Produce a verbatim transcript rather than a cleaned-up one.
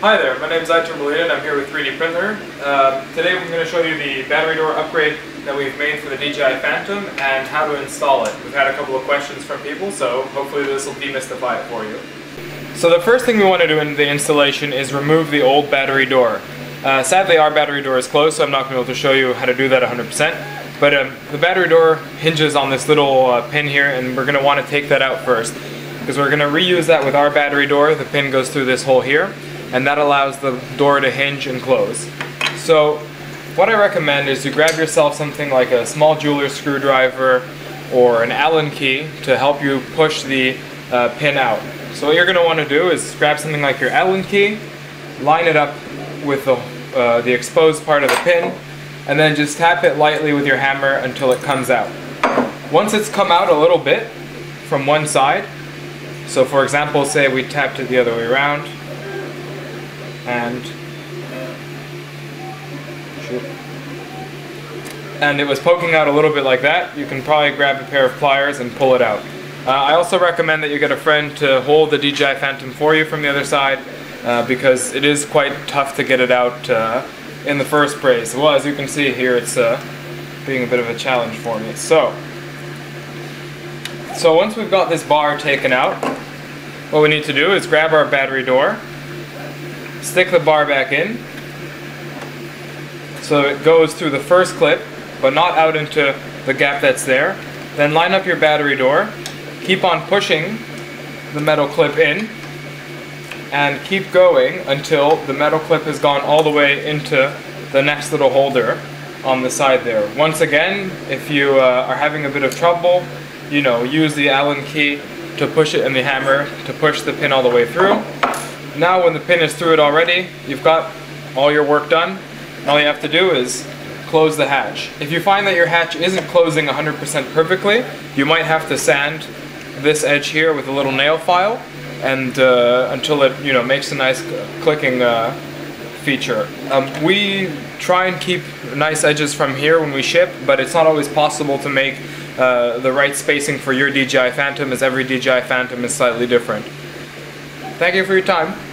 Hi there, my name is Iter Bolian and I'm here with three D Printer. Uh, today I'm going to show you the battery door upgrade that we've made for the D J I Phantom and how to install it. We've had a couple of questions from people, so hopefully this will demystify it for you. So the first thing we want to do in the installation is remove the old battery door. Uh, sadly our battery door is closed, so I'm not going to be able to show you how to do that one hundred percent. But um, the battery door hinges on this little uh, pin here, and we're going to want to take that out first, because we're going to reuse that with our battery door. The pin goes through this hole here, and that allows the door to hinge and close. So what I recommend is you grab yourself something like a small jeweler's screwdriver or an Allen key to help you push the uh, pin out. So what you're going to want to do is grab something like your Allen key, line it up with the, uh, the exposed part of the pin, and then just tap it lightly with your hammer until it comes out. Once it's come out a little bit from one side, so for example say we tapped it the other way around, and and it was poking out a little bit like that, you can probably grab a pair of pliers and pull it out. Uh, I also recommend that you get a friend to hold the D J I Phantom for you from the other side, uh, because it is quite tough to get it out uh, in the first brace. Well, as you can see here, it's uh, being a bit of a challenge for me. So, so once we've got this bar taken out, what we need to do is grab our battery door, stick the bar back in so it goes through the first clip but not out into the gap that's there. Then line up your battery door, keep on pushing the metal clip in, and keep going until the metal clip has gone all the way into the next little holder on the side there. Once again, if you uh, are having a bit of trouble, you know, use the Allen key to push it and the hammer to push the pin all the way through. Now when the pin is through it already, you've got all your work done. All you have to do is close the hatch. If you find that your hatch isn't closing one hundred percent perfectly, you might have to sand this edge here with a little nail file, and uh, until it, you know, makes a nice clicking uh, feature. Um, we try and keep nice edges from here when we ship, but it's not always possible to make uh, the right spacing for your D J I Phantom, as every D J I Phantom is slightly different. Thank you for your time.